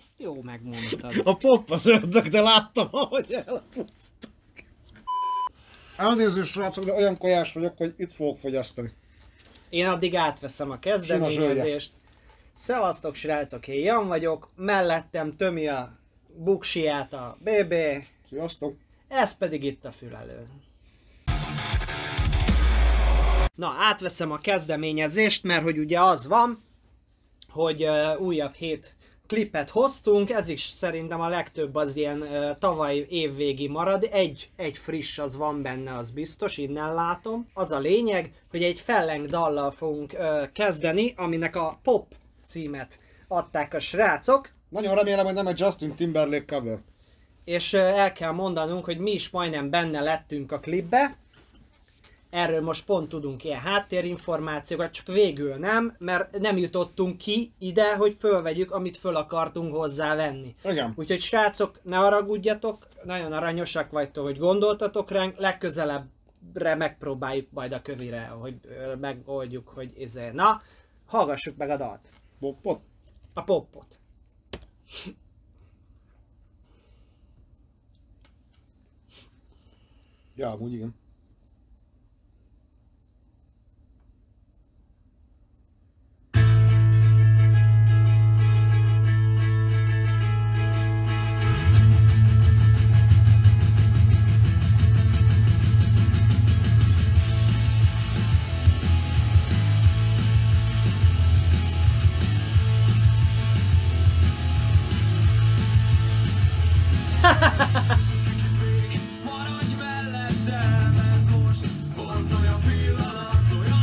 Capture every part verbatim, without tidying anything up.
Ezt jó megmondtad. A pop az ördög, de láttam, ahogy elpusztak. Elnézést, srácok, de olyan kajás vagyok, hogy itt fogok fogyasztani. Én addig átveszem a kezdeményezést. Szevasztok, srácok, én Jan vagyok, mellettem tömi a buksiát a bé bé. Sziasztok. Ez pedig itt a Fülelő. Na, átveszem a kezdeményezést, mert hogy ugye az van, hogy uh, újabb hét klipet hoztunk, ez is szerintem a legtöbb az ilyen uh, tavaly évvégi marad, egy, egy friss az van benne, az biztos, innen látom. Az a lényeg, hogy egy Felleng dallal fogunk uh, kezdeni, aminek a Pop címet adták a srácok. Nagyon remélem, hogy nem egy Justin Timberlake cover. És uh, el kell mondanunk, hogy mi is majdnem benne lettünk a klipbe. Erről most pont tudunk ilyen háttérinformációkat, csak végül nem, mert nem jutottunk ki ide, hogy fölvegyük, amit föl akartunk hozzávenni. Igen. Úgyhogy srácok, ne haragudjatok, nagyon aranyosak vagytok, hogy gondoltatok ránk, legközelebbre megpróbáljuk majd a kövire, hogy megoldjuk, hogy izé. Na, hallgassuk meg a dalt. Popot? A popot. Ja, amúgy igen.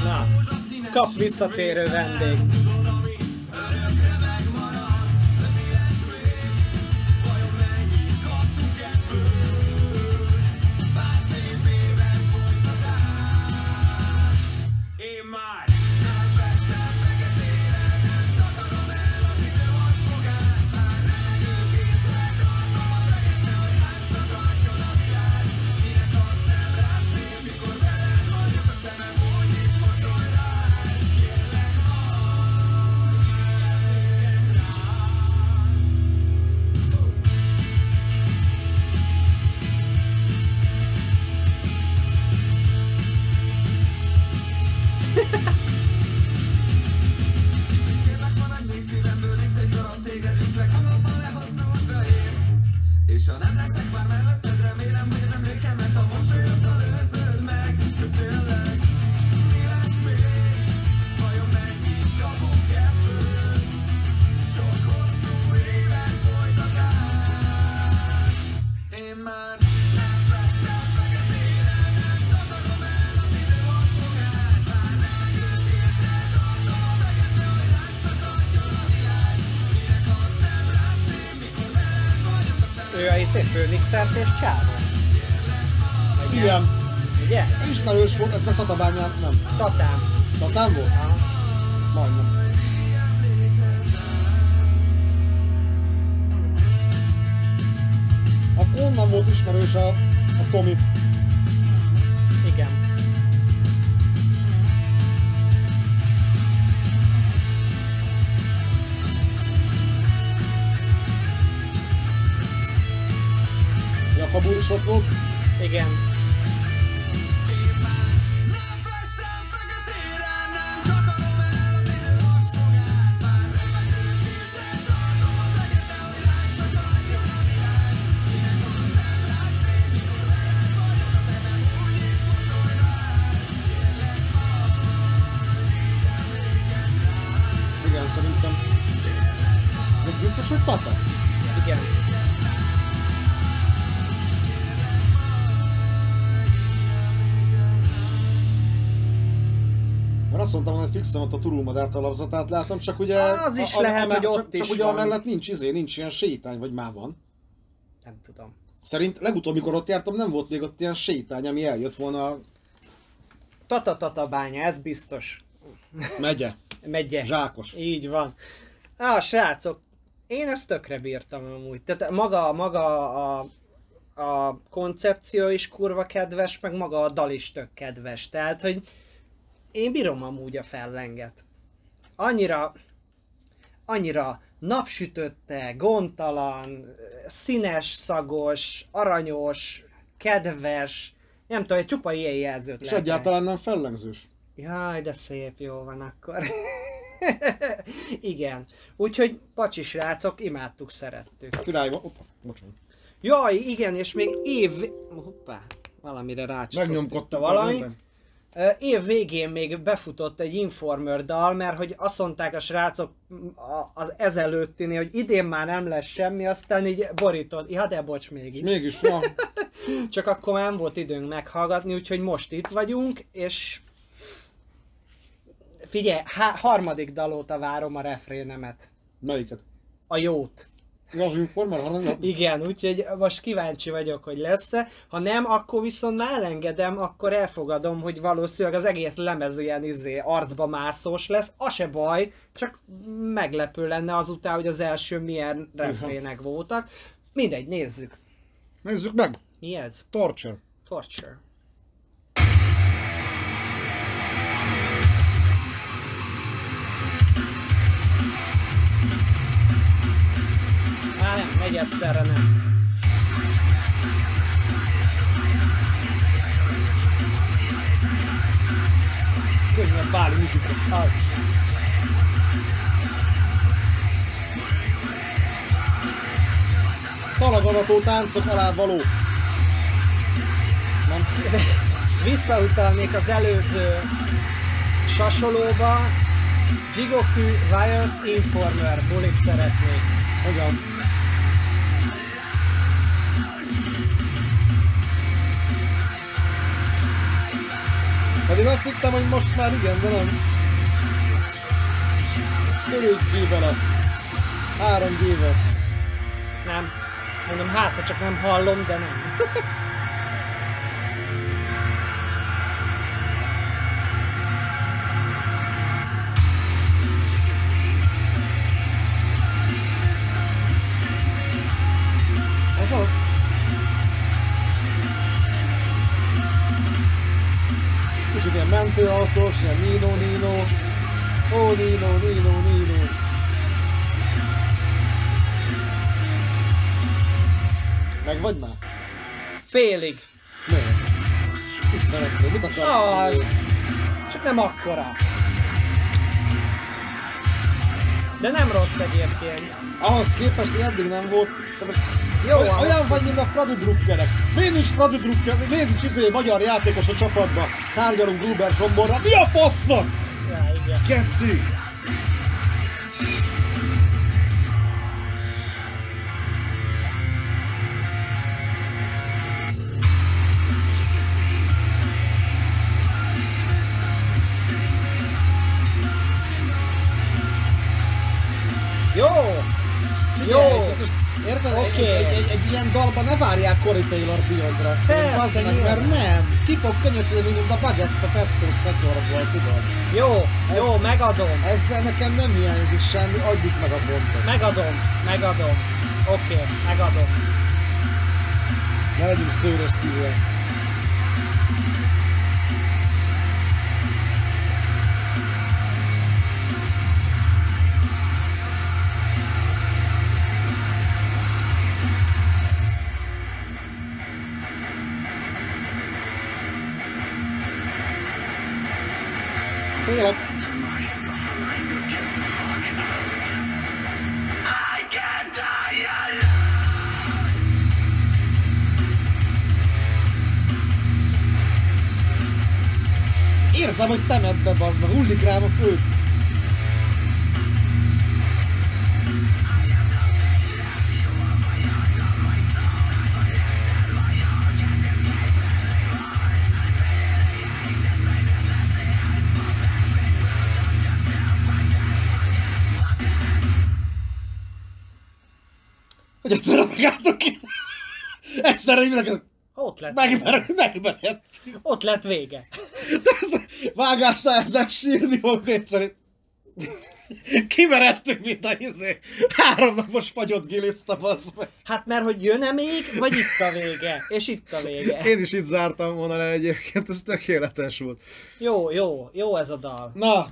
Na, kap visszatérő vendég. Főmixert és csávó. Igen. Ugye? Ismerős volt, ez meg Tatabányán nem. Tatán. Tatán volt? Aha. Majdnem. Akkor onnan volt ismerős a, a Tomi. Igen. A búrsokról? Igen. Igen, szerintem. Ez biztos, hogy Tata? Igen. Azt mondtam, hogy fixem ott a turulmadárta alapzatát látom, csak ugye... Az is a, a, lehet, a, hogy ott csak, is csak ugye van. Amellett nincs izé, nincs ilyen sétány, vagy már van. Nem tudom. Szerint legutóbb, mikor ott jártam, nem volt még ott ilyen sétány, ami eljött volna... Tata-tatabánya, ez biztos. Megye. Megye. Zsákos. Így van. Á, srácok, én ezt tökre bírtam amúgy. Tehát maga, maga a... a koncepció is kurva kedves, meg maga a dal is tök kedves. Tehát, hogy... Én bírom amúgy a Fellenget. Annyira, annyira napsütötte, gondtalan, színes, szagos, aranyos, kedves, nem tudom, egy csupa ilyen jelzőt lehet. És egyáltalán nem fellengzős. Jaj, de szép, jó van akkor. Igen. Úgyhogy pacsi srácok, imádtuk, szerettük. Király van. Opa, bocsánat. Jaj, igen, és még év... Hoppá, valamire rácsúszta valami. Év végén még befutott egy Informer dal, mert hogy azt mondták a srácok az ezelőttinél, hogy idén már nem lesz semmi, aztán így borítod. Ja, de bocs, mégis. Mégis van. Csak akkor már nem volt időnk meghallgatni, úgyhogy most itt vagyunk, és... Figyelj, há- harmadik dal óta várom a refrénemet. Melyiket? A jót. Az Informer, ha nem? Igen, úgyhogy most kíváncsi vagyok, hogy lesz-e. Ha nem, akkor viszont már elengedem, akkor elfogadom, hogy valószínűleg az egész lemez ilyen izé, arcba mászós lesz. Az se baj, csak meglepő lenne azután, hogy az első milyen refrének voltak. Mindegy, nézzük. Nézzük meg! Mi ez? Torture. Torture. Á, nem, megy egyszerre, nem. Könnyen báli muzsika, az. Szalagadató táncok alá való. Nem. Visszautalnék az előző sasolóba. Jigoku, Wires, Informer, bulit szeretnék. Ugyan. Pedig azt hittem, hogy most már igen, de nem. Törődj vele. Három gyével. Nem. Mondom, hát, ha csak nem hallom, de nem. Ez az. Kicsit ilyen mentőautós, ilyen Nino, Nino. Ó, Nino, Nino, Nino. Meg vagy már? Félig. Miért? Istenek, mit akarsz? Az. Csak nem akkora. De nem rossz egyébként. Ahhoz képest, hogy eddig nem volt. Jó, olyan ahhoz vagy, mint a Fradi drukkerek. Miért nincs Fradi drukker, miért nincs izé magyar játékos a csapatban? Tárgyalunk Gruber Zsomborra. Mi a fasznak? Ja, igen. Keci! Jó! Jó! Érted? Okay. Egy, egy, egy, egy ilyen dalban ne várják Corey Taylor Beyond-ra. Persze, mert nem. Ki fog könyökölni, mint a bagett a Tesco szekorból, tudod? Jó, ez, jó, megadom. Ezzel nekem nem hiányzik semmi, adjuk meg a pontot. Megadom, megadom. Oké, okay, megadom. Ne legyünk szőrös szívűek. Tényleg. Érzem, hogy temetbe bazd meg, hullik rám a fő. Hogy egyszerre megálltok ki. Egyszerre így mindenki... Ott lett. Megmerett. Ott lett vége. De ez vágásnál ezzel sírni, hogy egyszerűen... Kimeredtünk, mint a izé. Háromnapos fagyott giliszta, bassz meg. Hát mert hogy jön-e még, vagy itt a vége? És itt a vége. Én is itt zártam volna le egyébként, ez tökéletes volt. Jó, jó, jó ez a dal. Na.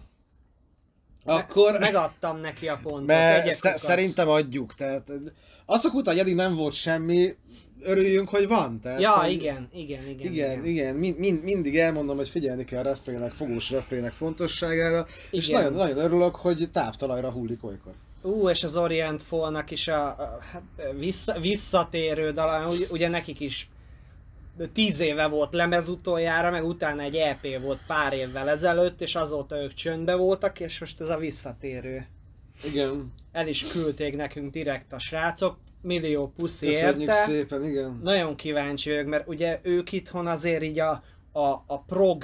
Akkor... Megadtam neki a pontot. Mert sze- szerintem adjuk. Tehát azok után, hogy eddig nem volt semmi, örüljünk, hogy van. Tehát, ja, hogy... igen, igen, igen. Igen, igen. igen. Mind, mindig elmondom, hogy figyelni kell a refrének, fogós refrének fontosságára, igen. És nagyon, nagyon örülök, hogy táptalajra hullik olykor. Ú, és az Orient Fallnak is a, a vissza, visszatérő dala, ugye nekik is tíz éve volt lemez utoljára, meg utána egy é pé volt pár évvel ezelőtt, és azóta ők csöndbe voltak, és most ez a visszatérő. Igen. El is küldték nekünk direkt a srácok, millió puszi érte. Köszönjük szépen, igen. Nagyon kíváncsi ők, mert ugye ők itthon azért így a, a, a prog,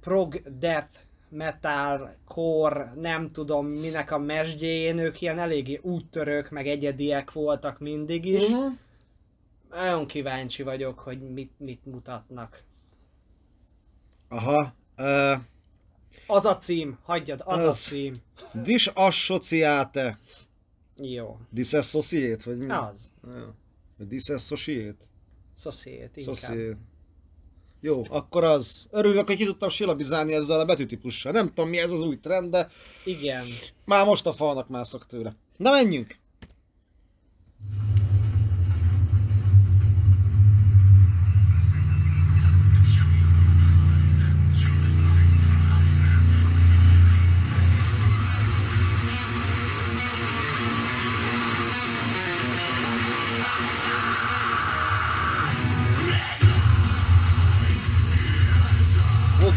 prog death metal, kor, nem tudom minek a mesdjén, ők ilyen eléggé úttörők, meg egyediek voltak mindig is. Uh-huh. Nagyon kíváncsi vagyok, hogy mit, mit mutatnak. Aha. Uh, az a cím, hagyjad, az, az a cím. Disassociate. Jó. Disassociate, vagy mi? Az. Disassociate. Sociate, inkább. Sociate. Jó, akkor az. Örülök, hogy ki tudtam silabizálni ezzel a betűtípussal. Nem tudom, mi ez az új trend, de... Igen. Már most a falnak mászok tőle. Na, menjünk!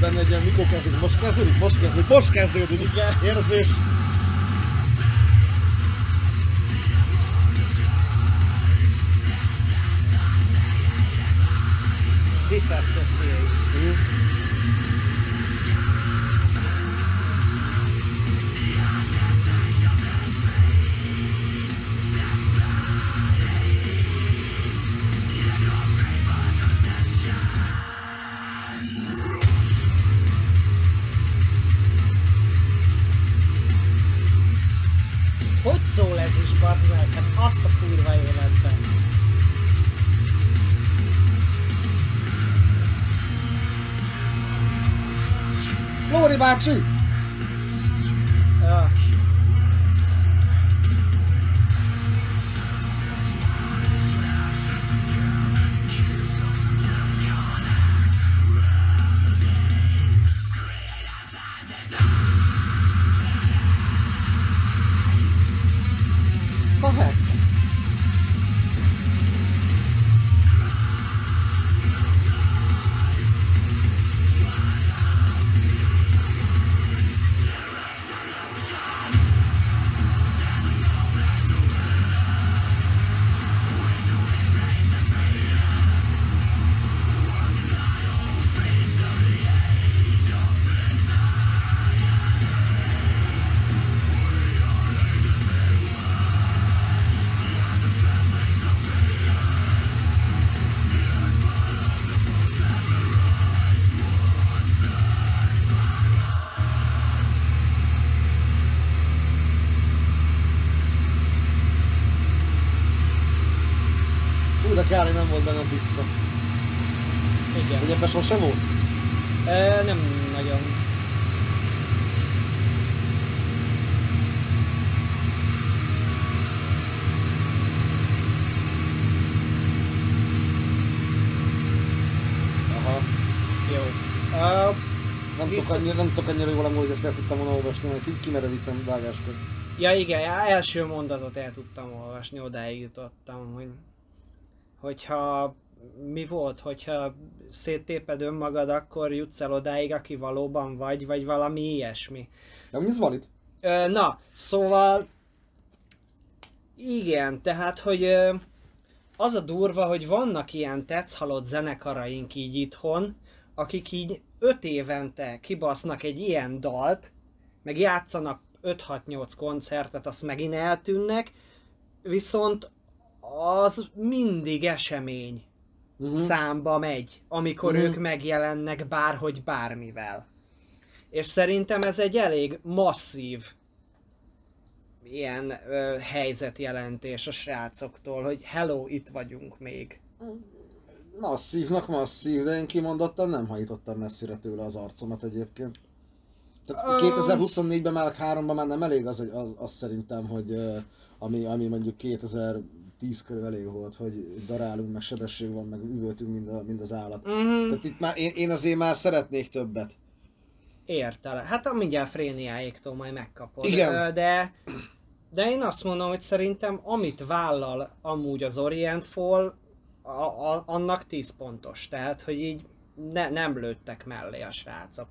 Benne egy ilyen, mikor kezdődik, most kezdődik, most kezdődik, most kezdődik, igen, érzés. Disassociate. Szól ez is, bazd meg, hát azt a kurva életben. Lóri bácsi! Ja. Kári nem volt benne tiszta. Igen. Hogy ebben sose volt? E, nem nagyon. Aha. Jó. Uh, nem visz... tudok annyira, nem tudok annyira jól amúgy, hogy ezt el tudtam volna olvasni, mert kimerevítem vágáskor. Ja igen, első mondatot el tudtam olvasni, odáig jutottam, hogy... Hogyha mi volt, hogyha széttéped önmagad, akkor jutsz el odáig, aki valóban vagy, vagy valami ilyesmi. Nem, ez valid. Na, szóval igen, tehát, hogy az a durva, hogy vannak ilyen tetszhalott zenekaraink így itthon, akik így öt évente kibasznak egy ilyen dalt, meg játszanak öt hat nyolc koncertet, azt megint eltűnnek, viszont az mindig esemény uh-huh. számba megy, amikor uh-huh. ők megjelennek bárhogy bármivel. És szerintem ez egy elég masszív ilyen ö, helyzetjelentés a srácoktól, hogy hello, itt vagyunk még. Masszívnak masszív, de én kimondottan nem hajtottam messzire tőle az arcomat egyébként. kétezer-huszonnégyben már, háromban már nem elég az, az, az szerintem, hogy ami, ami mondjuk kétezer-tíz körül elég volt, hogy darálunk, meg sebesség van, meg üvöltünk mind, a, mind az állat. Mm-hmm. Tehát itt már, én, én azért már szeretnék többet. Értelek. Hát mindjárt Phréniáéktól majd megkapod. Igen. De, de én azt mondom, hogy szerintem amit vállal amúgy az Orient Fall, a, a, annak tíz pontos. Tehát, hogy így ne, nem lőttek mellé a srácok.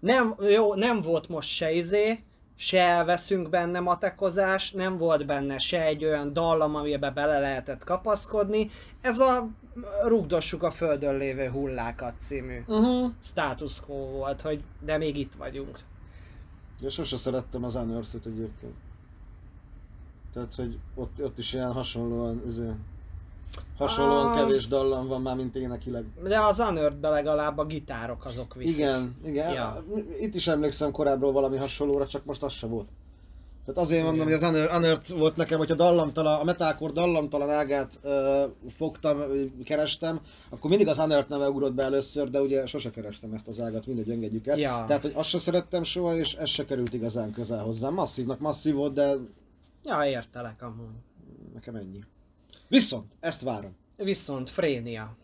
Nem, jó, nem volt most se izé, se elveszünk benne matekozás, nem volt benne se egy olyan dallam, amiben bele lehetett kapaszkodni. Ez a rugdossuk a földön lévő hullákat című uh-huh. status quo volt, hogy de még itt vagyunk. Ja, sose szerettem az Unearth-t egyébként. Tehát, hogy ott, ott is ilyen hasonlóan, izé, hasonlóan a... kevés dallam van már, mint énekileg. De az Unearth-ben legalább a gitárok azok viszik. Igen, igen. Ja. Itt is emlékszem korábbról valami hasonlóra, csak most az se volt. Tehát azért mondom, hogy az Unearth volt nekem, hogyha dallamtalan, a metalcore dallamtalan ágát ö, fogtam, kerestem, akkor mindig az Unearth neve ugrott be először, de ugye sose kerestem ezt az ágat, mindegy, engedjük el. Ja. Tehát, hogy azt se szerettem soha, és ez se került igazán közel hozzám. Masszívnak masszív volt, de... Ja, értelek amúgy. Nekem ennyi. Viszont, ezt várom. Viszont, Phrenia.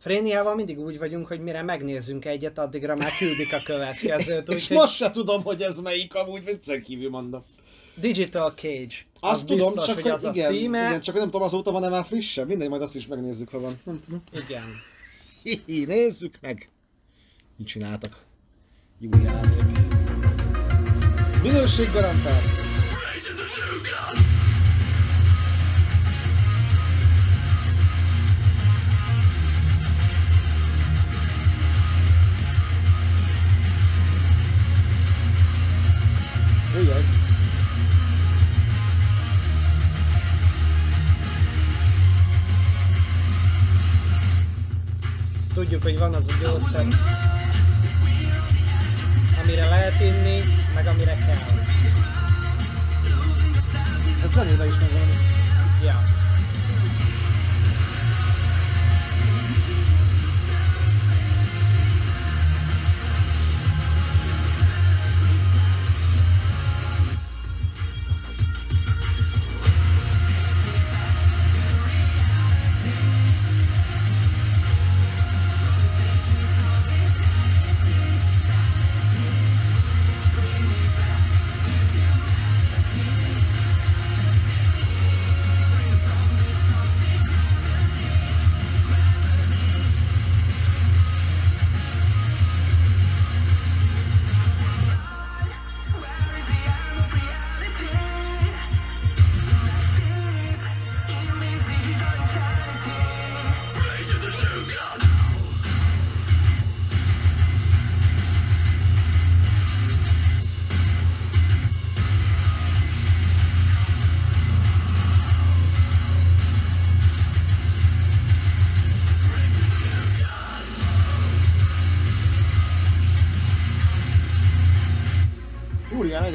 Phréniával mindig úgy vagyunk, hogy mire megnézzünk egyet, addigra már küldik a következőt. És most se tudom, hogy ez melyik, amúgy viccen kívül mondom. Digital Cage. Azt az tudom, biztos, csak hogy az igen, a címe. Igen, csak nem tudom, azóta van-e már frissebb? Mindegy, majd azt is megnézzük, ha van. Nem tudom. Igen. Hihi, nézzük meg. Mit csináltak? Jó játék. Minőség garantált. Ujjaj. Tudjuk, hogy van az a gyógyszer, amire lehet inni, meg amire kell. Ez zenébe is megvan. Ja.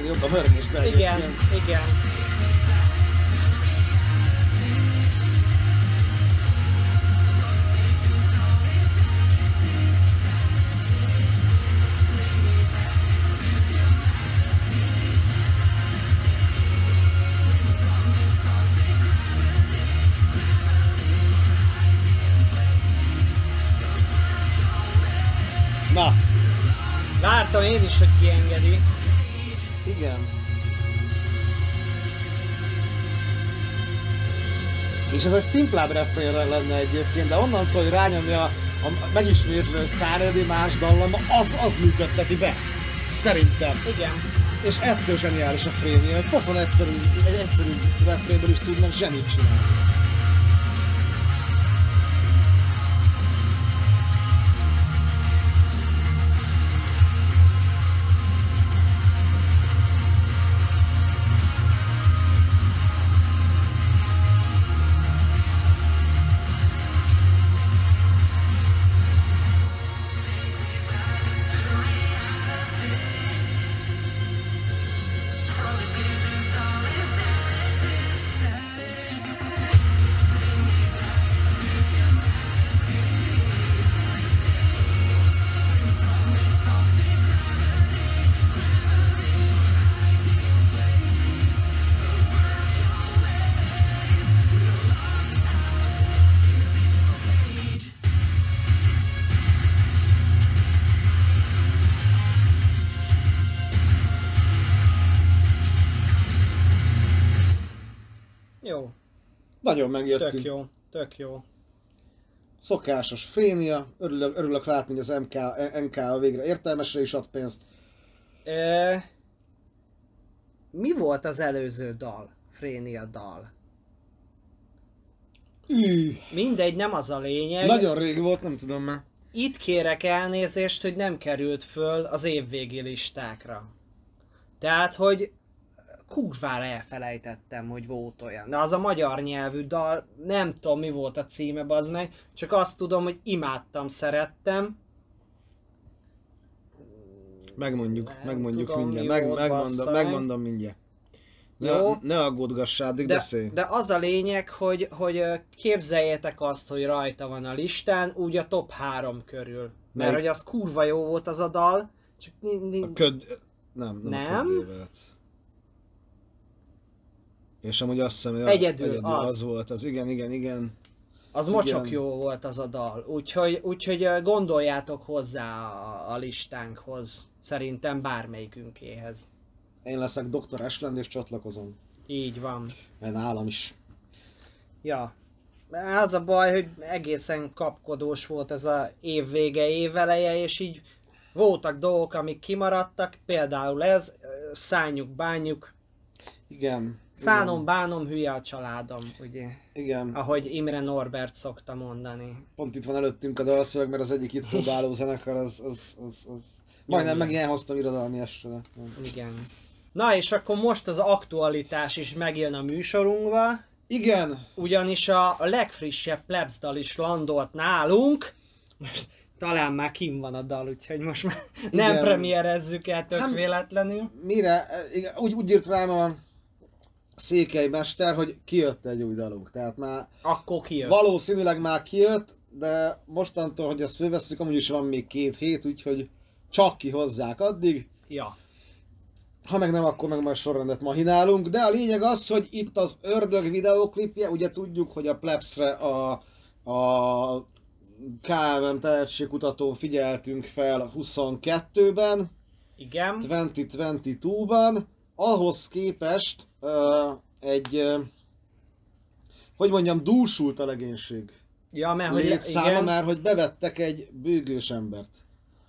Jobb a hörgés be. Igen, igen. Na! Vártam én is, hogy kiengedi. Igen. És ez egy szimplább refrénre lenne egyébként, de onnantól, hogy rányomja a megismétlő száredi más dallama, az, az működteti be. Szerintem. Igen. És ettől zseniális a Phrenia, hogy pofon egyszerű, egy egyszerű refrénből is tudnak zsenit csinálni. Jó. Nagyon megjöttünk. Tök jó, tök jó. Szokásos Phrenia, örülök, örülök látni, hogy az em ká, em ká végre értelmesre is ad pénzt. E, mi volt az előző dal? Phrenia dal. Üh. Mindegy, nem az a lényeg. Nagyon rég volt, nem tudom már. Itt kérek elnézést, hogy nem került föl az évvégi listákra. Tehát, hogy kurvára elfelejtettem, hogy volt olyan. De az a magyar nyelvű dal, nem tudom mi volt a címe, bazd meg, csak azt tudom, hogy imádtam, szerettem. Megmondjuk, nem megmondjuk tudom, mindjárt, meg, volt, megmondom, megmondom mindjárt. Ne, jó, ne aggódgass, addig beszélj. De az a lényeg, hogy, hogy képzeljétek azt, hogy rajta van a listán, úgy a top három körül. Mert meg... hogy az kurva jó volt az a dal, csak... A köd... Nem, nem, nem? A ködévet. És amúgy azt hiszem, hogy egyedül, egyedül az. az volt, az igen, igen, igen. Az igen. Mocsok jó volt az a dal, úgyhogy, úgyhogy gondoljátok hozzá a, a listánkhoz, szerintem bármelyikünkéhez. Én leszek doktor Ashland és csatlakozom. Így van. Mert nálam is. Ja. Az a baj, hogy egészen kapkodós volt ez a év vége, év eleje, és így voltak dolgok, amik kimaradtak, például ez, szánjuk, bánjuk. Igen. Szánom, igen. Bánom, hülye a családom, ugye? Igen. Ahogy Imre Norbert szokta mondani. Pont itt van előttünk a dalszöveg, mert az egyik itt próbáló zenekar az... az, az, az... Majdnem meg ilyen hoztam irodalmi esre. Igen. Na és akkor most az aktualitás is megjön a műsorunkba. Igen. Ugyanis a legfrissebb plebs dal is landolt nálunk. Most talán már kim van a dal, úgyhogy most már igen. Nem premierezzük el tök hát, véletlenül. Mire? Úgy, úgy írt rám a Székely Mester, hogy kijött egy új dalunk. Tehát már... Akkor kijött. Valószínűleg már kijött, de mostantól, hogy ezt fölvesszük, amúgy is van még két hét, úgyhogy... Csak kihozzák addig. Ja. Ha meg nem, akkor meg majd sorrendet mahinálunk. De a lényeg az, hogy itt az ördög videóklipje, ugye tudjuk, hogy a plebsre a, a ká em em Tehetségkutatón figyeltünk fel huszonkettőben. Igen. kétezer-huszonkettőben. Ahhoz képest uh, egy, uh, hogy mondjam, dúsult a legénység. Ja, mert hogy... Létszáma, igen. Mert hogy bevettek egy bőgős embert.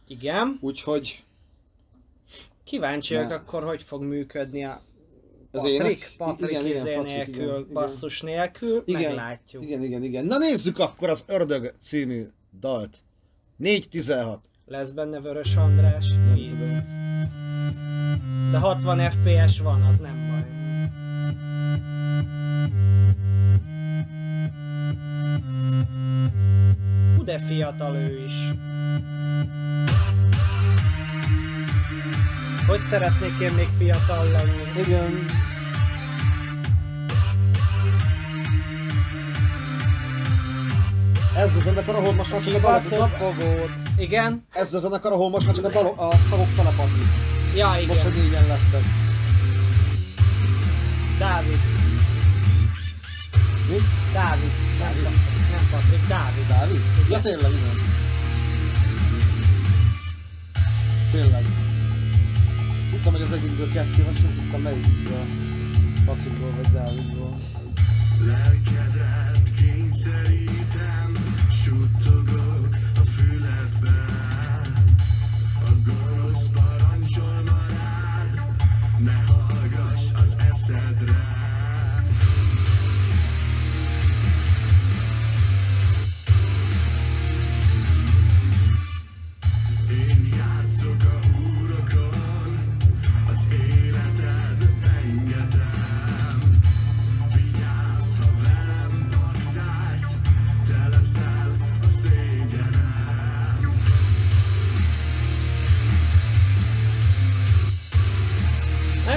Igen. Úgyhogy... Kíváncsiak akkor, hogy fog működni a Patrik, Patrik izé nélkül, basszus nélkül, igen. Meglátjuk. Igen, igen, igen. Na nézzük akkor az Ördög című dalt. négy tizenhat. Lesz benne Vörös András? Így. De hatvan ef pé es van, az nem baj. Hú, de fiatal ő is. Hogy szeretnék én még fiatal lenni? Igen. Ez a zenekar, ahol most már csak a dalok... Igen? Ez a zenekar, ahol most már csak a dalok telepadni. Ja, igen. Most, hogy igen lettem. Dávid. Mi? Dávid. Dávid. Nem Patrik, Dávid. Dávid? Ja, tényleg, igen. Tényleg. Tudtam, hogy az egyikből kettő van, és nem tudtam melyikből. Patrikból vagy Dávidból. Lelkedet kényszerítem, suttogok a füledbe. A gonosz parancsol ma rád, ne hallgass az eszedre.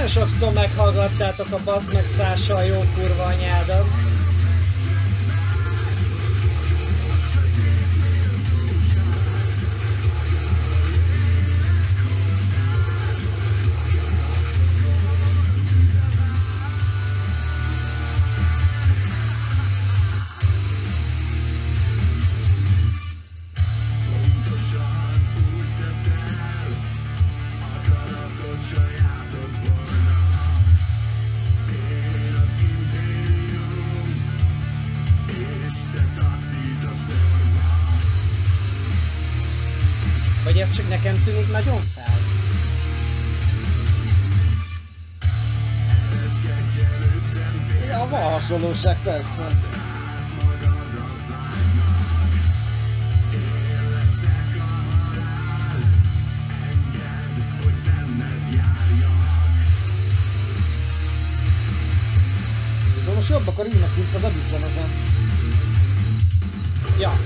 Sokszor meghallgattátok a basz meg Szása a jó kurva anyádat. meg csak nekem tűnik nagyon fel. Ja, van hasonlóság, persze. Szóval most jobb, akkor így nekünk a debütlen ezen. Ja.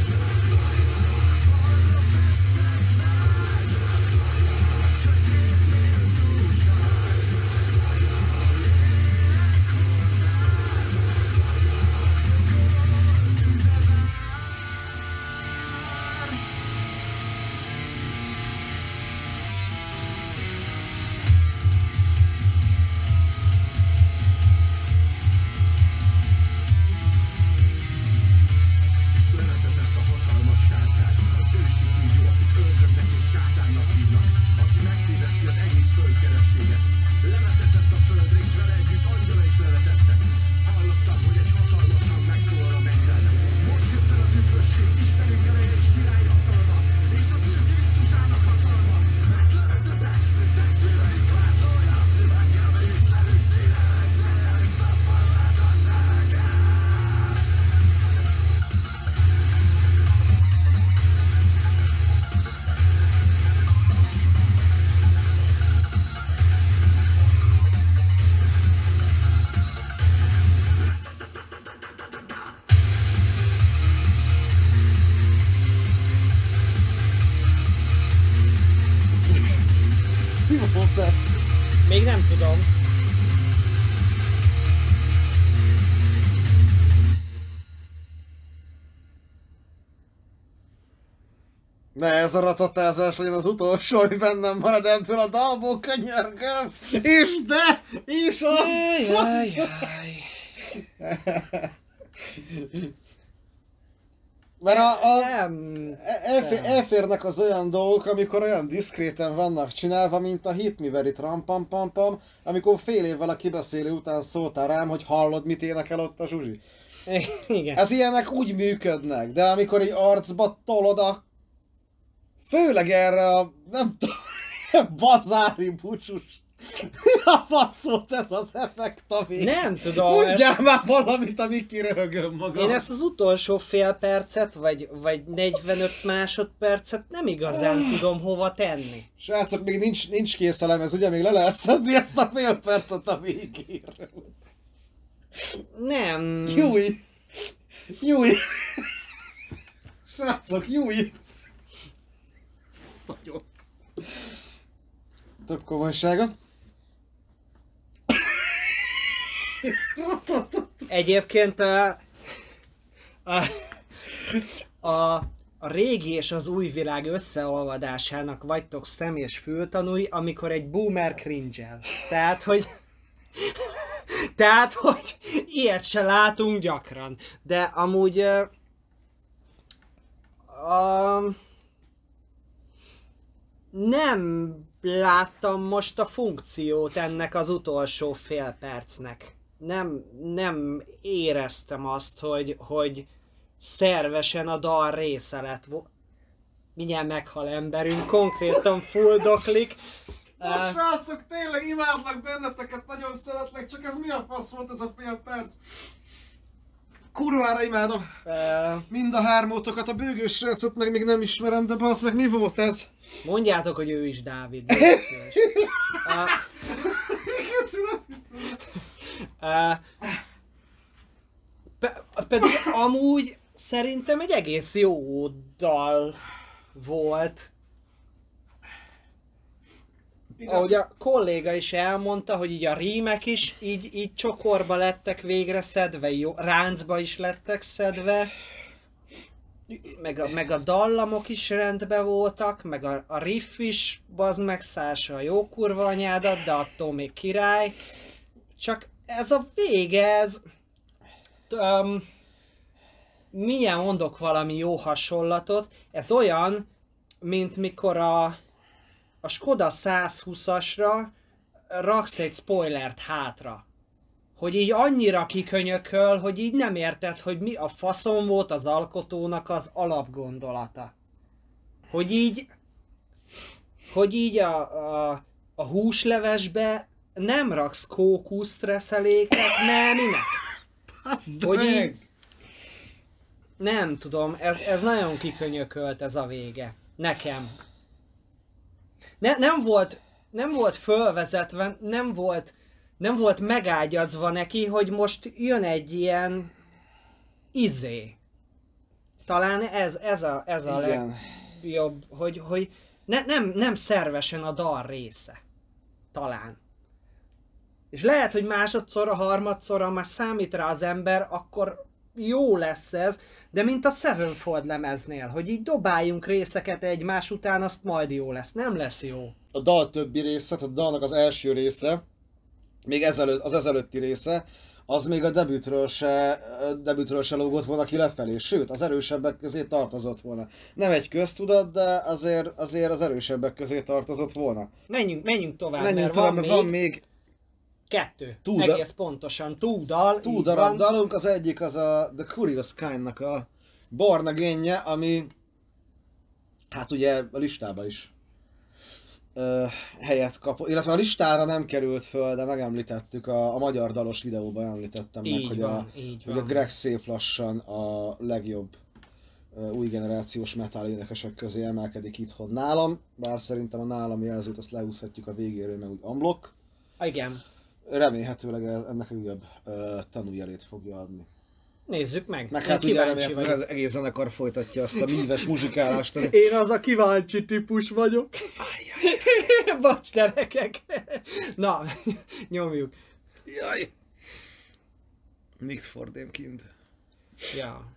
Még nem tudom. Ne ez a ratatázás legyen az utolsó, ami bennem marad ebből a dalból, könyörgöm! És de! És az! Jaj, jaj, jaj. Mert a, a, elfér, elférnek az olyan dolgok, amikor olyan diszkréten vannak csinálva, mint a Hit Me Very Tram Pam Pam Pam, amikor fél évvel a kibeszélő után szóltál rám, hogy hallod, mit énekel ott a Zsuzsi. Igen. Ez ilyenek úgy működnek, de amikor egy arcba tolod a... Főleg erre a... nem tudom... bazári bucsus... A fasz volt ez az effekt, ami... Nem tudom. Mondjál ezt... már valamit, ami kiröhögöm magam. Én ezt az utolsó fél percet, vagy, vagy negyvenöt másodpercet nem igazán tudom hova tenni. Srácok, még nincs, nincs készelem, ez ugye még le lehet szedni ezt a fél percet a végéről. Nem. Júj! Júj! Srácok, júj! Ez nagyon... Több komolysága. Egyébként a, a, a, a régi és az új világ összeolvadásának vagytok szem- és fültanúi, amikor egy boomer cringe-el. Tehát, hogy tehát, hogy ilyet se látunk gyakran. De amúgy a, a, nem láttam most a funkciót ennek az utolsó fél percnek. Nem, nem éreztem azt, hogy, hogy szervesen a dal része lett. Mindjárt meghal emberünk, konkrétan fuldoklik. Na, srácok, tényleg imádlak benneteket, nagyon szeretlek, csak ez mi a fasz volt ez a fél perc? Kurvára imádom. Mind a hármótokat, a bőgős srácot meg még nem ismerem, de basz meg mi volt ez? Mondjátok, hogy ő is Dávid. a... a... Pe pedig amúgy szerintem egy egész jó dal volt. Igaz. Ahogy a kolléga is elmondta, hogy így a rímek is így, így csokorba lettek végre szedve, jó, ráncba is lettek szedve, meg a, meg a dallamok is rendbe voltak, meg a, a riff is, bazd meg, Szása a jó kurva anyádat, de attól még király. Csak ez a vége, ez... Um, mindjárt mondok valami jó hasonlatot, ez olyan, mint mikor a... a Skoda százhúszasra raksz egy spoilert hátra. Hogy így annyira kikönyököl, hogy így nem érted, hogy mi a faszom volt az alkotónak az alapgondolata. Hogy így hogy így a, a, a húslevesbe nem raksz kókuszreszeléket, mert minek? Baszd hogy meg! Így... Nem tudom, ez, ez nagyon kikönyökölt ez a vége. Nekem. Ne, nem volt, nem volt fölvezetve, nem volt, nem volt megágyazva neki, hogy most jön egy ilyen izé. Talán ez, ez a, ez a legjobb, hogy, hogy ne, nem, nem szervesen a dal része. Talán. És lehet, hogy másodszorra, harmadszorra már számít rá az ember, akkor jó lesz ez, de mint a Sevenfold lemeznél, hogy így dobáljunk részeket egymás után, azt majd jó lesz. Nem lesz jó. A dal többi része, tehát a dalnak az első része, még ezelőtt, az ezelőtti része, az még a debütről se, debütről se lógott volna ki lefelé, sőt, az erősebbek közé tartozott volna. Nem egy köztudat, de azért, azért az erősebbek közé tartozott volna. Menjünk, menjünk tovább, menjünk mert tovább, van, van még... még... Kettő, túl egész da... pontosan, túldal, túl darab dalunk, az egyik az a The Curious Kind-nak a barna génje, ami hát ugye a listába is ö, helyet kapott, illetve a listára nem került föl, de megemlítettük, a, a magyar dalos videóban említettem így meg, hogy, van, a, hogy a Greg Széplassan a legjobb ö, új generációs metal énekesek közé emelkedik itthon nálam, bár szerintem a nálam jelzőt azt lehúzhatjuk a végéről, meg úgy amblok. Igen. Remélhetőleg ennek újabb uh, tanújelét fogja adni. Nézzük meg. Meg hát ugye remélhetőleg az egész zenekar folytatja azt a míves muzsikálást. Ami... Én az a kíváncsi típus vagyok. Bocs, gyerekek. Na, nyomjuk. Jaj. Nikt for them kind. Ja.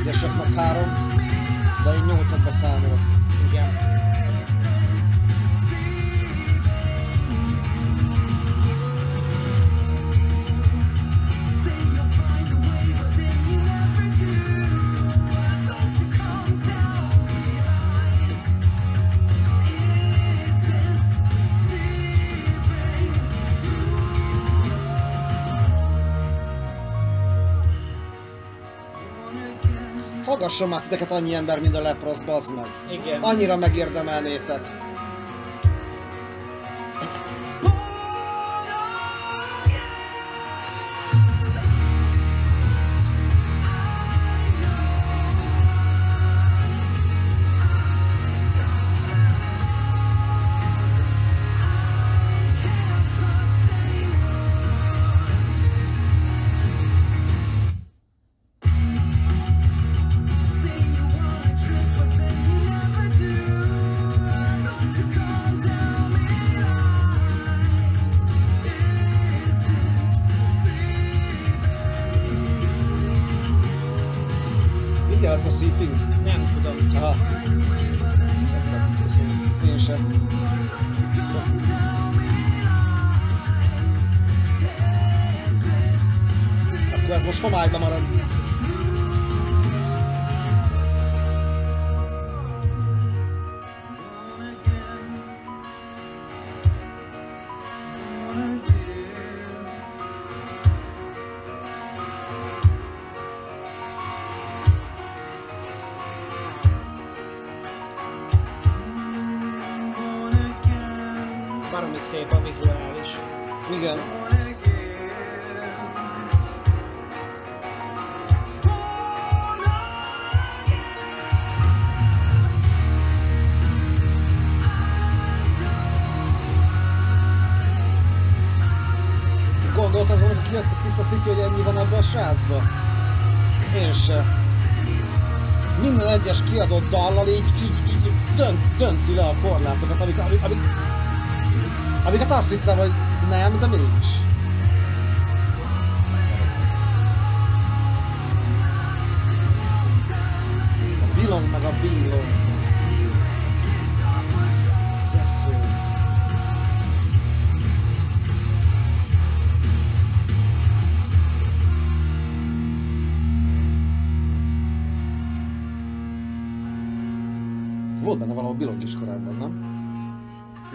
Egyeseknek három, de én nyolcadba számolok. Igen. Hallgasson már titeket annyi ember, mint a leproszt, bazd meg. Igen. Annyira megérdemelnétek. Szép a vizuális. Igen. Gondoltad volna, hogy kijött a tiszta szikli, hogy ennyi van ebben a srácban? Én sem. Minden egyes kiadott dallal így, így, így dönt, dönti le a korlátokat, amik, amik, amik amiket azt hittem, hogy nem, de mégis. A bilong meg a bilong. De szép. Volt benne valahol Belong is korábban, nem?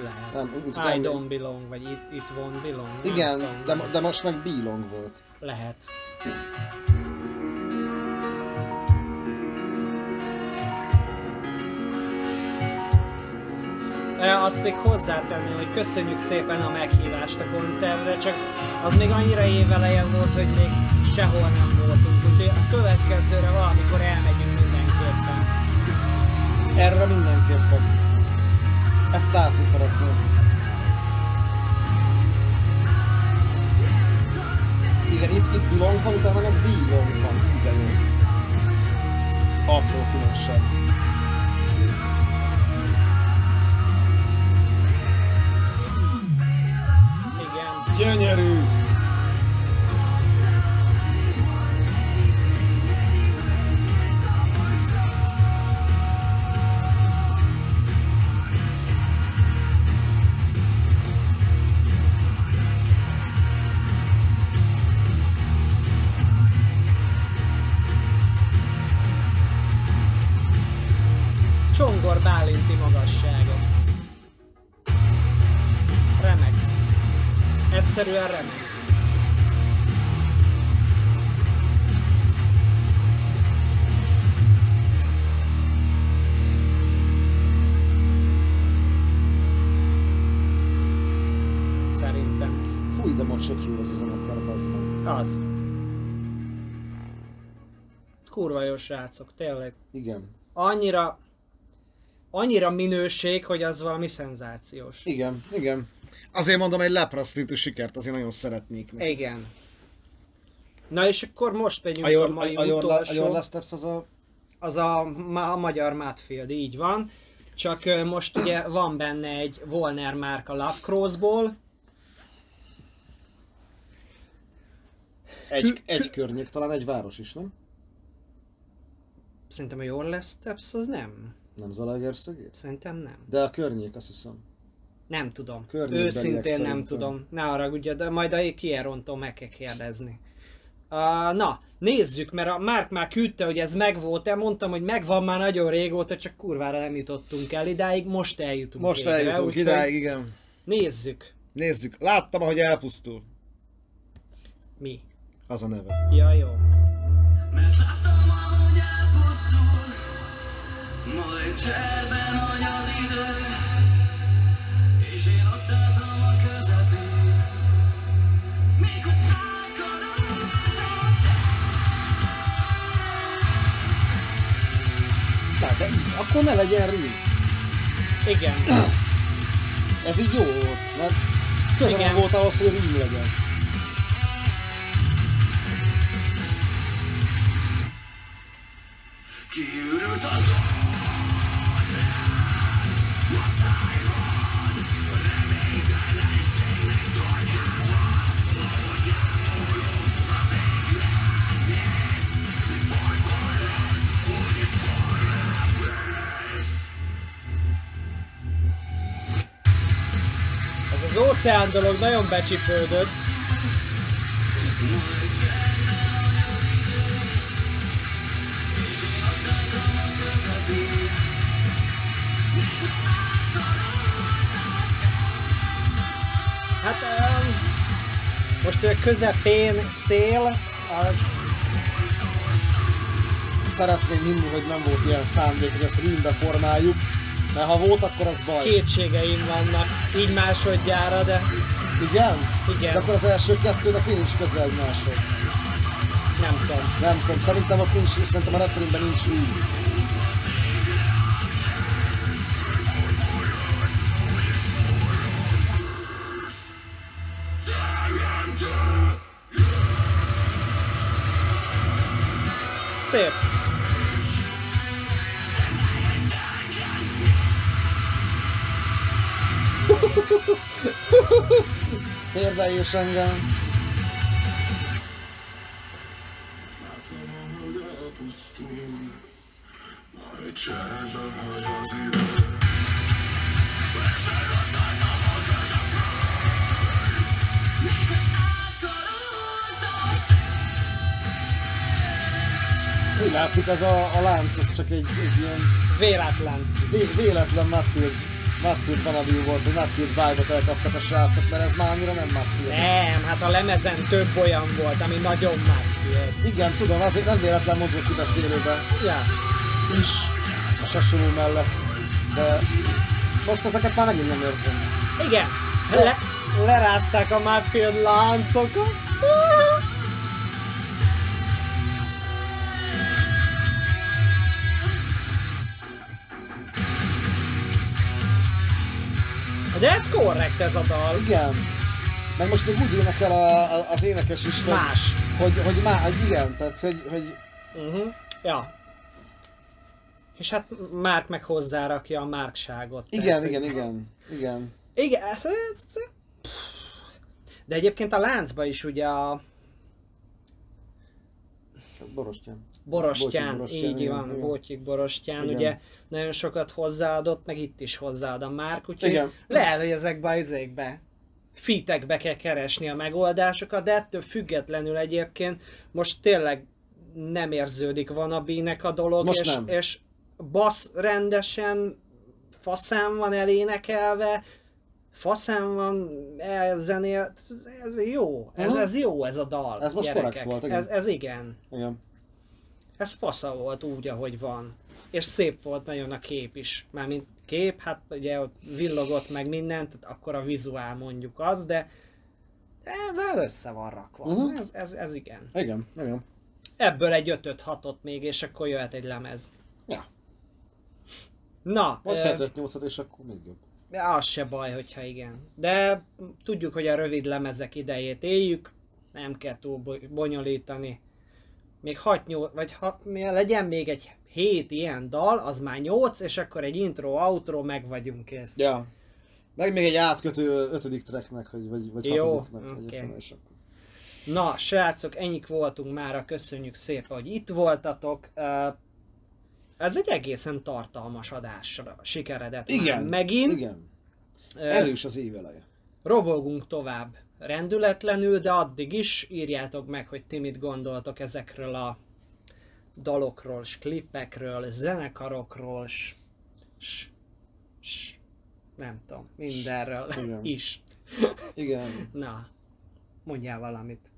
Lehet. Nem, utána... I don't belong, vagy it, it won't belong. Igen, de, de most meg Belong volt. Lehet. Azt még hozzátenném, hogy köszönjük szépen a meghívást a koncertre, csak az még annyira évelejen volt, hogy még sehol nem voltunk, úgyhogy a következőre valamikor elmegyünk mindenképpen. Erre mindenképpen. Ezt látni szeretném. Igen, itt, itt Belong van, utána meg Belong van. Igen, apró finomság. Gyönyörű! Csongor Bálinti magassága. Remek. Egyszerűen remény. Szerintem. Fúj, de most sok jó az a zenekar, bazd meg. Az. Kurva jó srácok, tényleg. Igen. Annyira... Annyira minőség, hogy az valami szenzációs. Igen, igen. Azért mondom, egy leprasszintű sikert azért nagyon szeretnék neki. Igen. Na és akkor most megyünk a, a mai a, a utolsó... A Last az a... Az a, a magyar Mudfield, így van. Csak most ugye van benne egy Volner Márka Love Crossból. Egy, egy környék, talán egy város is, nem? Szerintem a Your Last Steps az nem. Nem Zalaegerszegi? Szerintem nem. De a környék, azt hiszem. Nem tudom. Őszintén nem tudom. Ne haragudj, de majd a Kierontól meg kell kérdezni. Uh, na, nézzük, mert a Márk már küldte, hogy ez megvolt-e. Mondtam, hogy megvan már nagyon régóta, csak kurvára nem jutottunk el idáig. Most eljutunk. Most végre, eljutunk úgy, idáig, igen. Nézzük. Nézzük. Láttam, ahogy elpusztul. Mi? Az a neve. Ja, jó. Mert láttam, ahogy elpusztul, majd cserben agy az idő. És én ott álltam a közepén, még ott rákanod a szem. Na, de így, akkor ne legyen rím. Igen. Ez így jó volt, mert közel volt ahhoz, hogy rím legyen. Kiürült az orrát, az óceán dolog nagyon becsipődött. Hát most a közepén szél. Az... Szeretném hinni, hogy nem volt ilyen szándék, hogy ezt rímbe formáljuk. Mert ha volt, akkor az baj. Kétségeim vannak, így másodjára, de... Igen? Igen. De akkor az első kettőnek én is közel máshoz. Nem tudom. Nem tudom, szerintem ott nincs, szerintem a referénben nincs így. Szép. Például is engem. Úgy látszik, az a, a lánc, ez csak egy, egy ilyen... Véletlen. Vé- véletlen Mudfield. Mudfield valami volt, hogy Mudfield vibe-ot elkaptak a srácok, mert ez már annyira nem Mudfield. Nem, hát a lemezen több olyan volt, ami nagyon Mudfield. Igen, tudom, azért nem véletlen mondtuk kibeszélőben. Igen. Is. A sasuló mellett. De most ezeket már megint nem érzem. Igen. Le lerázták a Mudfield láncokat. De ez korrekt ez a dal. Igen. Meg most még úgy énekel a, a, az énekes is, hogy... Más. Hogy, hogy más, igen, tehát hogy... hogy... Uh-huh. Ja. És hát Márk meg hozzárakja a márkságot. Igen, tehát, igen, hogy... igen, igen. Igen, ez... De egyébként a láncba is ugye a... Borostyán. Borostyán, Bótyik, így van, igen. Bótyik Borostyán, igen. Ugye nagyon sokat hozzáadott, meg itt is hozzáad a Márk, úgyhogy igen. Lehet, hogy ezekbe a izékbe, fitekbe kell keresni a megoldásokat, de ettől függetlenül egyébként most tényleg nem érződik vanabínek a dolog, most és, és bassz rendesen faszán van elénekelve, faszán van elzenélt, ez jó, ez, ez jó ez a dal, ez most korrekt volt, igen. Ez, ez igen. igen. Ez fasza volt úgy, ahogy van. És szép volt nagyon a kép is. Mármint kép, hát ugye ott villogott meg mindent, akkor a vizuál mondjuk az, de ez össze van rakva. Uh-huh. Ez, ez, ez igen. Igen, igen. Ebből egy ötöt hatot még, és akkor jöhet egy lemez. Ja. Na. Vagy ötöt nyolcat, és akkor még jobb. Az se baj, hogyha igen. De tudjuk, hogy a rövid lemezek idejét éljük, nem kell túl bonyolítani. Még hat nyolc, vagy ha, legyen még egy hét ilyen dal, az már nyolc, és akkor egy intro, outro, meg vagyunk kész. Ja. Meg még egy átkötő ötödik tracknek, hogy, vagy, vagy jó, hatodiknek. Okay. Vagy és akkor... Na, srácok, ennyik voltunk mára, köszönjük szépen, hogy itt voltatok. Ez egy egészen tartalmas adásra sikeredett. Igen, megint. Igen. Erős az év eleje. Robolgunk tovább. Rendületlenül, de addig is írjátok meg, hogy ti mit gondoltok ezekről a dalokról, s klipekről, zenekarokról, s, s, s nem tudom, mindenről igen. is. Igen. Na, mondjál valamit.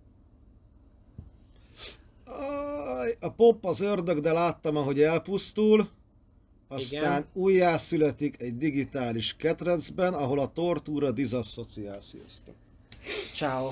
A pop az ördög, de láttam, ahogy elpusztul. Aztán újjászületik egy digitális ketrecben, ahol a tortúra dizasszociál. Sziasztok! Ciao.